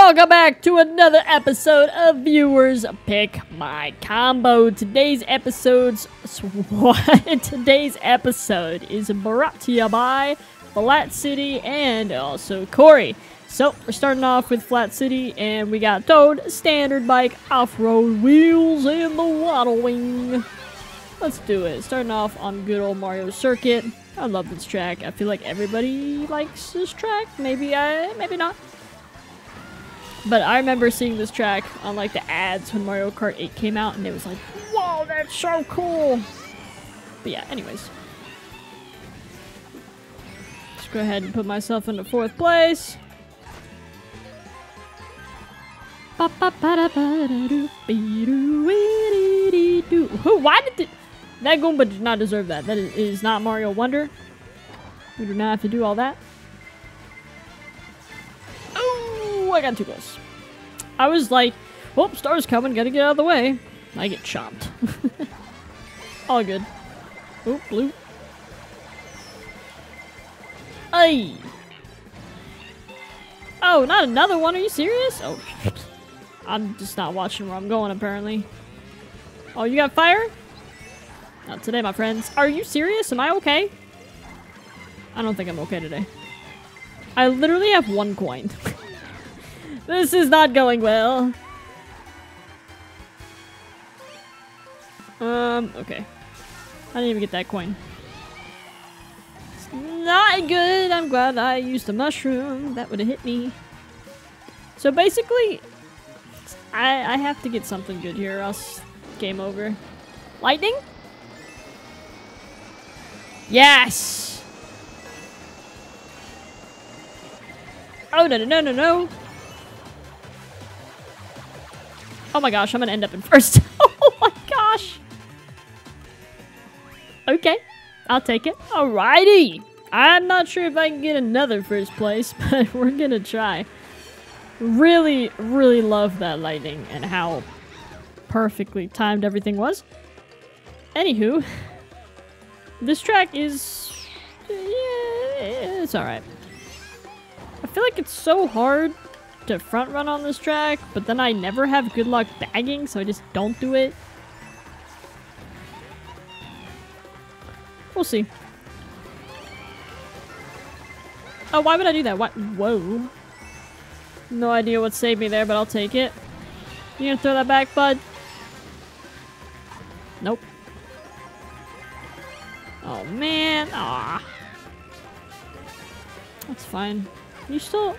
Welcome back to another episode of Viewers Pick My Combo. Today's episode is brought to you by Flat City and also Corey. So we're starting off with Flat City, and we got Toad, standard bike, off-road wheels, and the waddling. Let's do it. Starting off on good old Mario Circuit. I love this track. I feel like everybody likes this track. Maybe not. But I remember seeing this track on like the ads when Mario Kart 8 came out, and it was like, whoa, that's so cool. But yeah, anyways. Let's go ahead and put myself into 4th place. That Goomba did not deserve that. That is not Mario Wonder. We do not have to do all that. I got too close. I was like, whoop, star's coming, gotta get out of the way. I get chomped. All good. Oop, bloop. Ay. Oh, not another one, are you serious? Oh, I'm just not watching where I'm going, apparently. Oh, you got fire? Not today, my friends. Are you serious? Am I okay? I don't think I'm okay today. I literally have 1 coin. This is not going well. Okay. I didn't even get that coin. It's not good. I'm glad I used a mushroom. That would have hit me. So basically, I have to get something good here, or else game over. Lightning? Yes! Oh, no, no, no, no, no. Oh my gosh, I'm gonna end up in first. Oh my gosh. Okay, I'll take it. Alrighty. I'm not sure if I can get another first place, but we're gonna try. Really, really love that lightning and how perfectly timed everything was. Anywho, this track is... yeah, it's alright. I feel like it's so hard to front run on this track, but then I never have good luck bagging, so I just don't do it. We'll see. Oh, why would I do that? What? Whoa. No idea what saved me there, but I'll take it. You gonna throw that back, bud? Nope. Oh, man. Aw. That's fine. You still...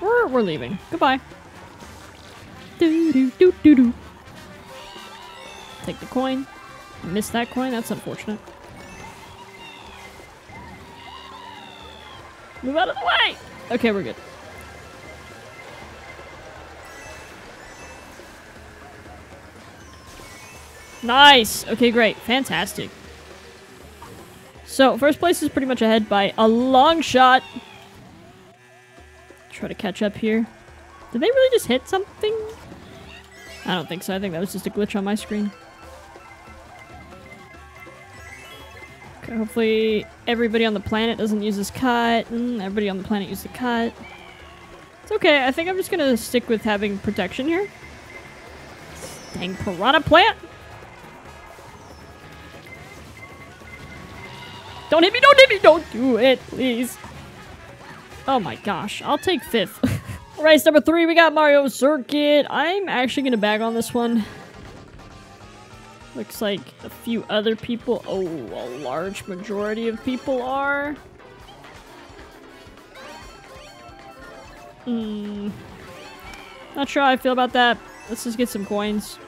We're leaving. Goodbye. Do-do-do-do-do. Take the coin. Missed that coin. That's unfortunate. Move out of the way! Okay, we're good. Nice! Okay, great. Fantastic. So, first place is pretty much ahead by a long shot. Try to catch up here. Did they really just hit something? I don't think so. I think that was just a glitch on my screen. Okay, hopefully everybody on the planet doesn't use this cut. Everybody on the planet used the cut. It's okay. I think I'm just gonna stick with having protection here. Dang piranha plant! Don't hit me! Don't hit me! Don't do it, please! Oh my gosh, I'll take 5th. Race number 3, we got Mario Circuit. I'm actually gonna bag on this one. Looks like a few other people. Oh, a large majority of people are. Not sure how I feel about that. Let's just get some coins.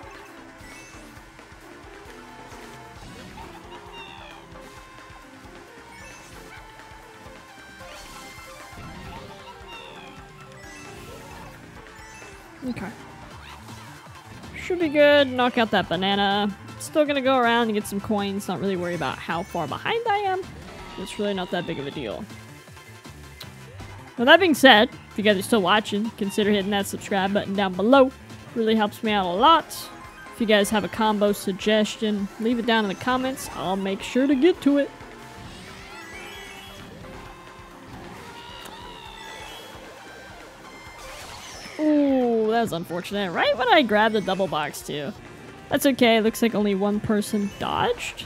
Okay. Should be good. Knock out that banana. Still gonna go around and get some coins. Not really worried about how far behind I am. It's really not that big of a deal. Now that being said, if you guys are still watching, consider hitting that subscribe button down below. It really helps me out a lot. If you guys have a combo suggestion, leave it down in the comments. I'll make sure to get to it. that was unfortunate. Right when I grabbed the double box too. That's okay, looks like only one person dodged.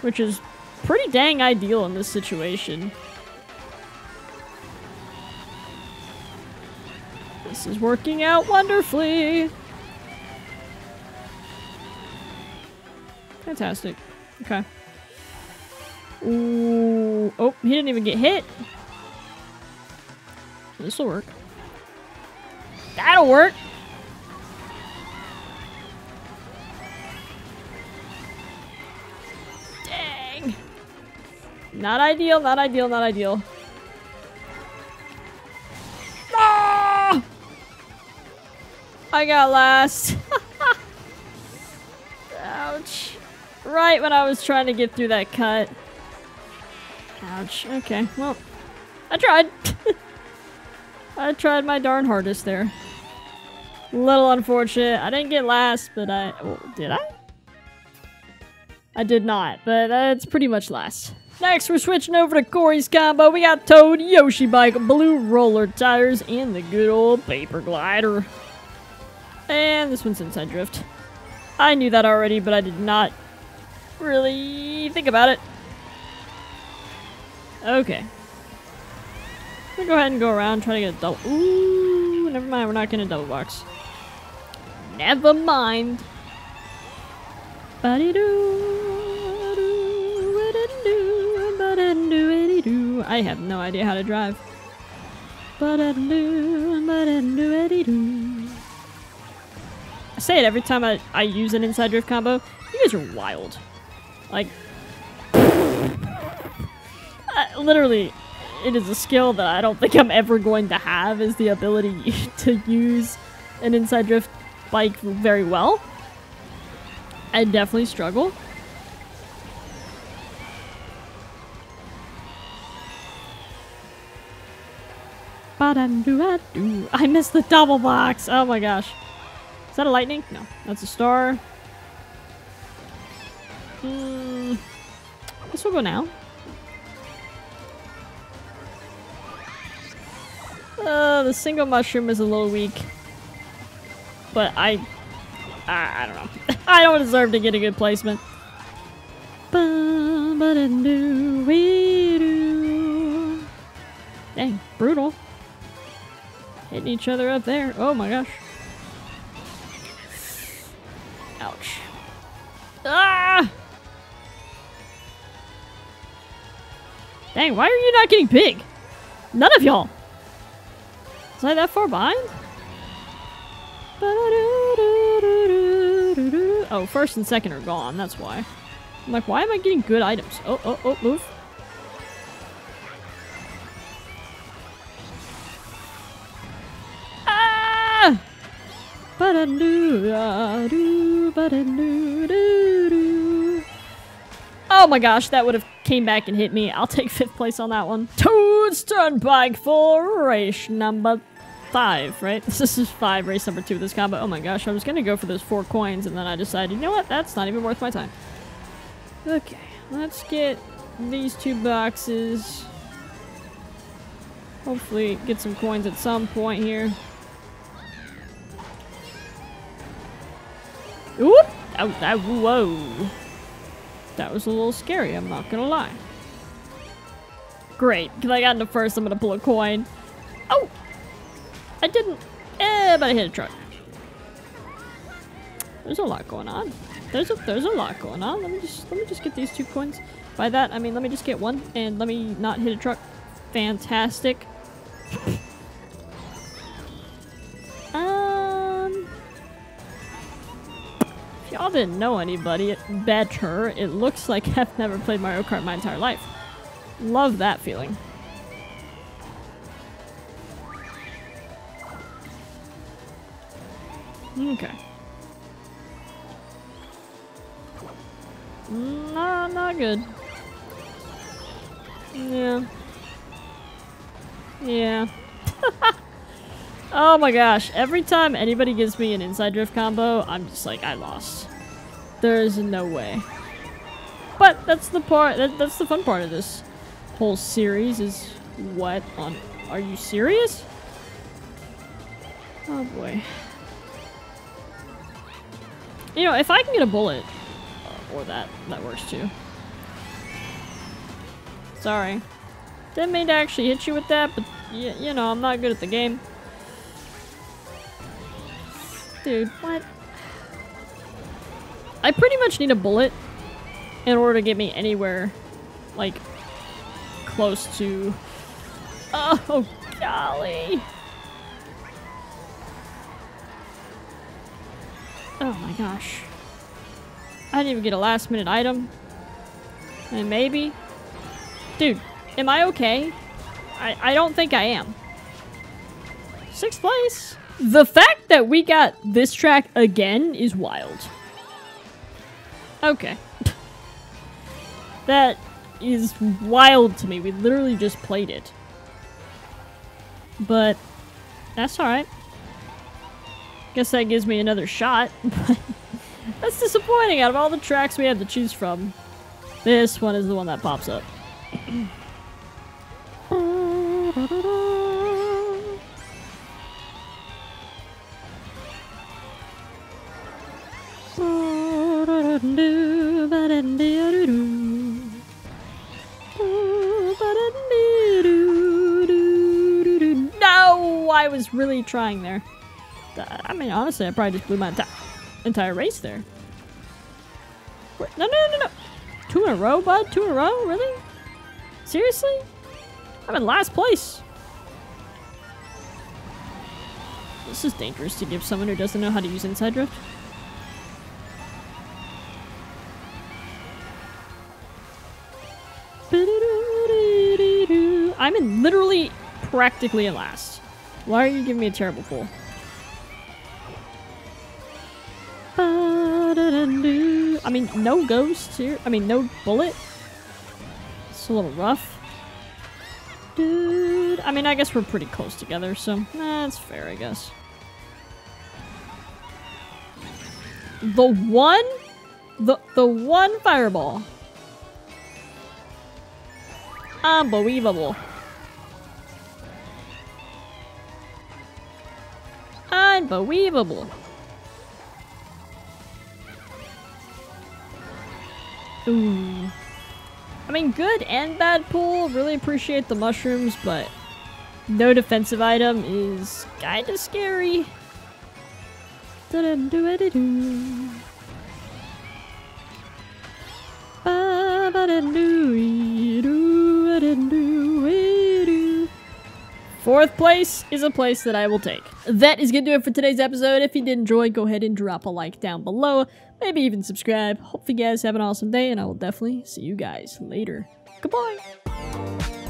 Which is pretty dang ideal in this situation. This is working out wonderfully! Fantastic. Okay. Ooh. Oh, he didn't even get hit! This will work. That'll work! Dang! Not ideal, not ideal, not ideal. Ah! I got last. Ouch. Right when I was trying to get through that cut. Ouch. Okay, well, I tried. I tried my darn hardest there. Little unfortunate. I didn't get last, but I... Well, did I? I did not, but it's pretty much last. Next, we're switching over to Corey's combo. We got Toad, Yoshi bike, blue roller tires, and the good old paper glider. And this one's inside drift. I knew that already, but I did not really think about it. Okay. I'm gonna go ahead and go around, try to get a double. Ooh, never mind, we're not gonna double box. Never mind. I have no idea how to drive. I say it every time I use an inside drift combo. You guys are wild. Like, literally. It is a skill that I don't think I'm ever going to have, is the ability to use an inside drift bike very well. I definitely struggle. I missed the double box. Oh my gosh. Is that a lightning? No, that's a star. This will go now. The single mushroom is a little weak, but I don't know. I don't deserve to get a good placement. Dang, brutal. Hitting each other up there. Oh my gosh. Ouch. Ah! Dang, why are you not getting big? None of y'all. Was I that far behind? Oh, first and second are gone, that's why. I'm like, why am I getting good items? Oh, oh, oh, move. Ah! Oh my gosh, that would have came back and hit me. I'll take 5th place on that one. Toad's Turnpike for race number 5, right? This is 5, race number 2 of this combo. Oh my gosh, I was gonna go for those 4 coins, and then I decided, you know what? That's not even worth my time. Okay, let's get these 2 boxes. Hopefully get some coins at some point here. Oop! Whoa! That was a little scary, I'm not gonna lie. Great, because I got into first, I'm gonna pull a coin. Oh! I didn't. But I hit a truck. There's a lot going on. There's a lot going on. Let me just get these 2 coins. By that I mean let me just get one and let me not hit a truck. Fantastic. If y'all didn't know anybody better, it looks like I've never played Mario Kart my entire life. Love that feeling. Okay. No, not good. Yeah. Yeah. Oh my gosh, every time anybody gives me an inside drift combo, I'm just like, I lost. There's no way. But that's the part, that's the fun part of this whole series is, what on, are you serious? Oh boy. You know, if I can get a bullet, or that works too. Sorry. Didn't mean to actually hit you with that, but you know, I'm not good at the game. Dude, what? I pretty much need a bullet in order to get me anywhere, like, close to... Oh, golly! Oh my gosh. I didn't even get a last minute item. And maybe... Dude, am I okay? I don't think I am. 6th place! The fact that we got this track again is wild. Okay. That is wild to me. We literally just played it. But that's alright. Guess that gives me another shot. That's disappointing. Out of all the tracks we had to choose from, this one is the one that pops up. No, I was really trying there. I mean, honestly, I probably just blew my entire race there. No, no, no, no. 2 in a row, bud? 2 in a row? Really? Seriously? I'm in last place. This is dangerous to give someone who doesn't know how to use Inside Drift. I'm in literally practically in last. Why are you giving me a terrible pull? I mean, no ghosts here. I mean, no bullet. It's a little rough. Dude. I mean, I guess we're pretty close together, so that's fair, I guess. The one fireball. Unbelievable. Unbelievable. Ooh. I mean, good and bad pool. Really appreciate the mushrooms, but no defensive item is kind of scary. Fourth place is a place that I will take. That is gonna do it for today's episode. If you did enjoy, go ahead and drop a like down below. Maybe even subscribe. Hope you guys have an awesome day, and I will definitely see you guys later. Goodbye!